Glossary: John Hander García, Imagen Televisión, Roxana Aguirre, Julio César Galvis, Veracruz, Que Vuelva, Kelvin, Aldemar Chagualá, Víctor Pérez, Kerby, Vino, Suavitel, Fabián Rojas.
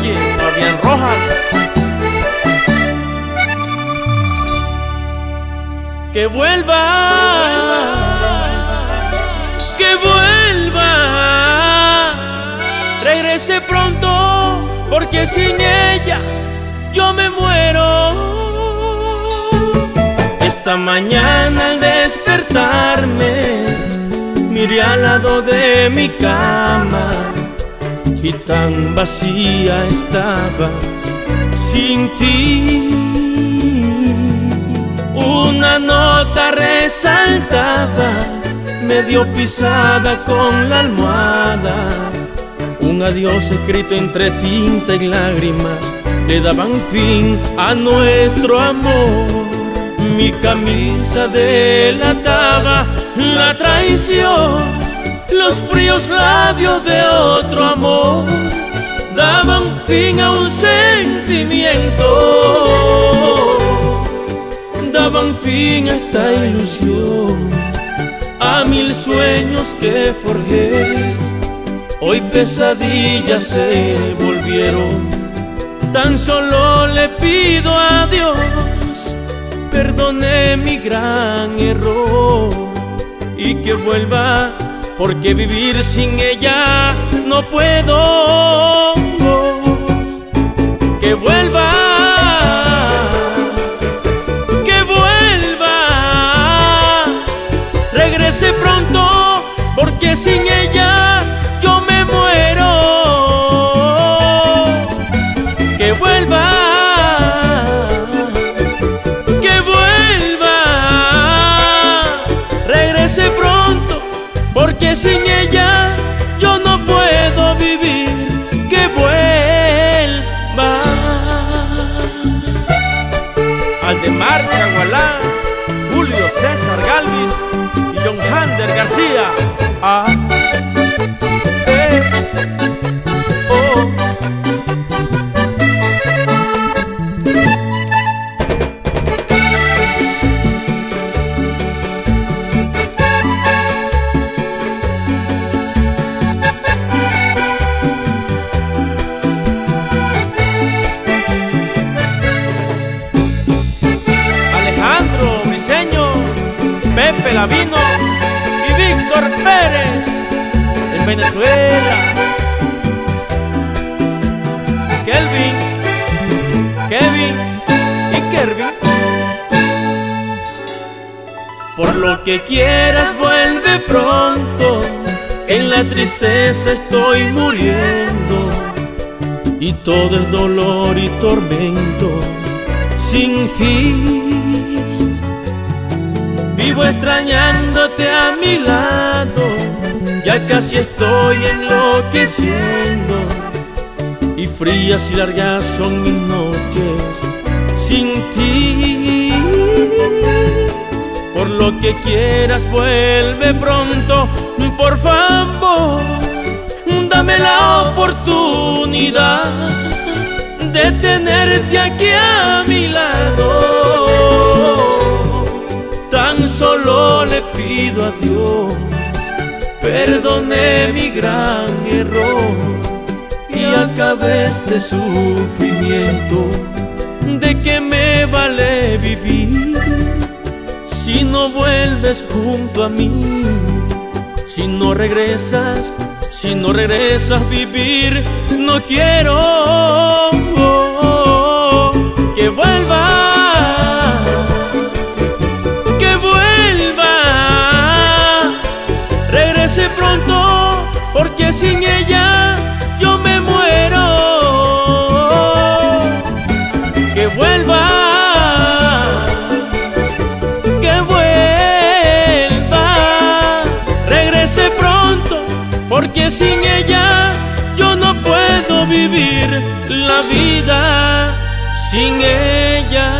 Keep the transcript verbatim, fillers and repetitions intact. Oye, Fabián Rojas. Que vuelva, que vuelva, regrese pronto, porque sin ella yo me muero. Esta mañana al despertarme miré al lado de mi cama y tan vacía estaba sin ti. Una nota resaltaba, medio pisada con la almohada. Un adiós escrito entre tinta y lágrimas le daban fin a nuestro amor. Mi camisa delataba la traición, los fríos labios de otro amor daban fin a un sentimiento, daban fin a esta ilusión, a mil sueños que forjé. Hoy pesadillas se volvieron, tan solo le pido a Dios perdone mi gran error y que vuelva, porque vivir sin ella no puedo. Que vuelva, que vuelva, regrese pronto, porque sin ella yo me muero. Que vuelva, que vuelva, regrese pronto, porque sin ella yo no puedo vivir. Que vuelva. Aldemar Chagualá, Julio César Galvis y John Hander García. Ah, eh, oh. Vino y Víctor Pérez en Venezuela. Kelvin, Kevin y Kerby. Por lo que quieras vuelve pronto, en la tristeza estoy muriendo y todo es dolor y tormento sin fin. Vivo extrañándote a mi lado, ya casi estoy enloqueciendo y frías y largas son mis noches sin ti. Por lo que quieras vuelve pronto, por favor, dame la oportunidad de tenerte aquí a mi lado. Tan solo le pido a Dios perdone mi gran error y acabe este sufrimiento. ¿De qué me vale vivir si no vuelves junto a mí? Si no regresas, si no regresas, vivir no quiero. Oh, oh, oh, que vuelvas, porque sin ella yo me muero. Que vuelva, que vuelva, regrese pronto, porque sin ella yo no puedo vivir la vida sin ella.